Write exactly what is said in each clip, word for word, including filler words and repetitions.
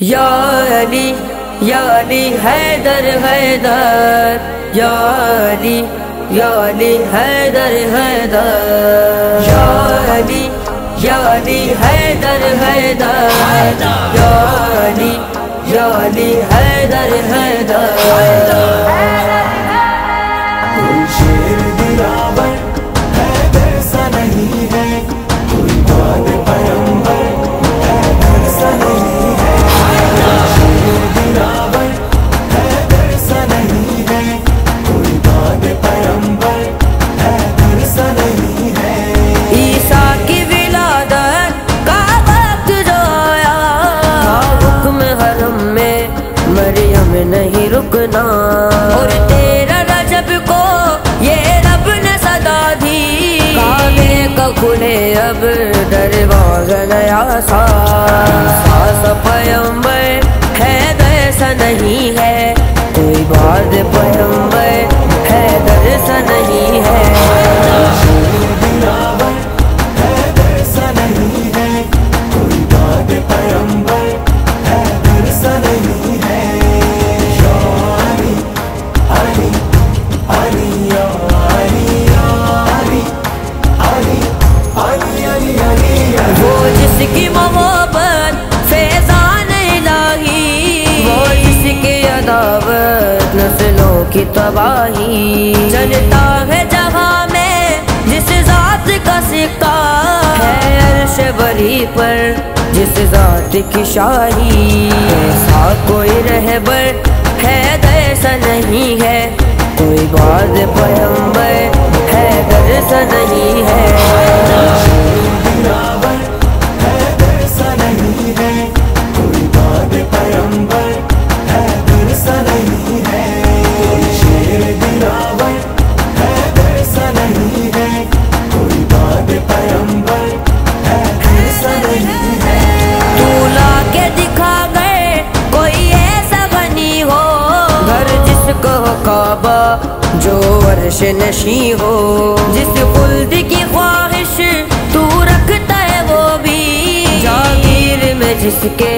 या अली या अली हैदर हैदर, या अली या अली हैदर हैदर, या अली या अली हैदर हैदर, या अली या अली हैदर हैदर। कोई शेर दिलावर हैदर सा नहीं है, कोई बात पैगंबर हैदर सा नहीं है। कोई शेर दिलावर हैदर सा नहीं है, कोई बात पैगंबर हैदर सा नहीं है। ईसा की विलादत का वक्त जो आया, हुक्म हरम में मरियम नहीं रुकना। और तेरा रजब को खुले अब दरवाजा नया सा, पैगंबर हैदर सा नहीं है, कोई बात पैगंबर हैदर सा नहीं है। हैदर सा नहीं है, कोई बात पैगंबर हैदर सा नहीं है। वो जिसकी मोहब्बत फैजान इलाही, वो जिसकी अदावत नस्लों की तबाही। चलता है जहाँ में जिस जात का सिक्का, है अर्श बरी पर जिस जात की शाही। ऐसा कोई रहबर हैदर सा नहीं है, कोई बाद पैगंबर हैदर सा नहीं है। हैदर सा नहीं है, कोई बाद पैगंबर हैदर सा नहीं है। कोई शेर दिलावर हैदर सा नहीं है, कोई बाद पैगंबर हैदर सा नहीं है। तू ला के दिखा गए कोई ऐसा बनी हो, घर जिसको काबा जो अर्श नशी हो। जिस खुल्द की ख्वाहिश तू रखता है वो भी, जागीर में जिसके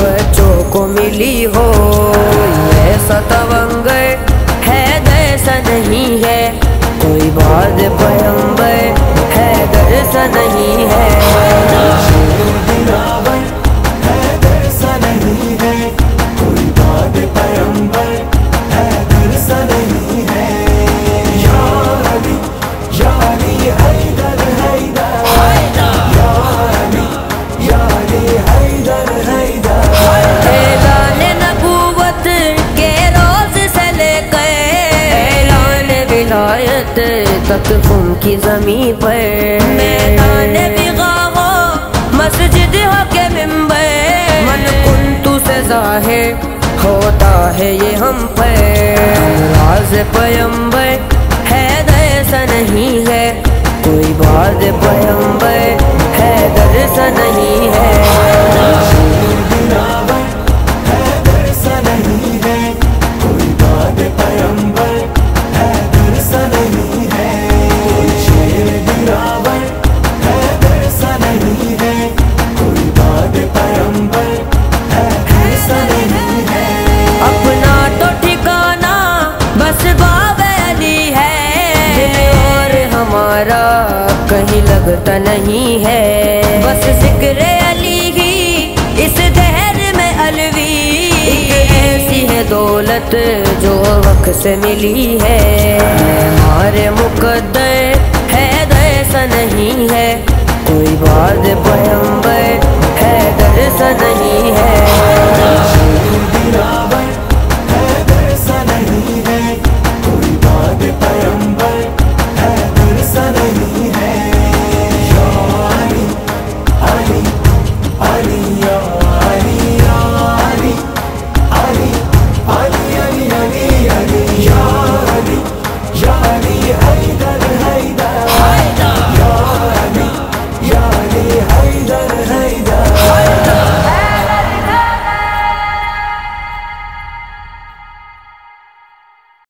बच्चों को मिली हो। ऐसा तवंगर हैदर सा नहीं है, कोई बाद पैगंबर हैदर सा नहीं है। हैदर सा नहीं है, कोई बाद पैगंबर हैदर सा नहीं है। या अली या अली हैदर हैदर, या अली या अली हैदर हैदर। ऐलान नबूवत के रोज से लेकर ऐलान विलायत तक उनकी ज़मीं पर, मैदान बिगा हो मस्जिद हो के मिंबर। मन कुंतु से ज़ाहिर होता है ये हम पर, राज पैगंबर हैदर सा नहीं है, कोई बात पैगंबर हैदर सा नहीं है। हैदर सा नहीं है, कोई बात पैगंबर हैदर सा नहीं है। कोई शेर दिलावर हैदर सा नहीं है, कोई बात पैगंबर हैदर सा नहीं है। अपना तो ठिकाना बस बाबे अली है, और हमारा कहीं लगता नहीं है। बस जिक्र अली ही इस दहर में अलवी, ऐसी है दौलत जो वक्त से मिली है। हमारे मुकद्दर हैदर सा नहीं है, कोई बाद पैगंबर हैदर सा नहीं है।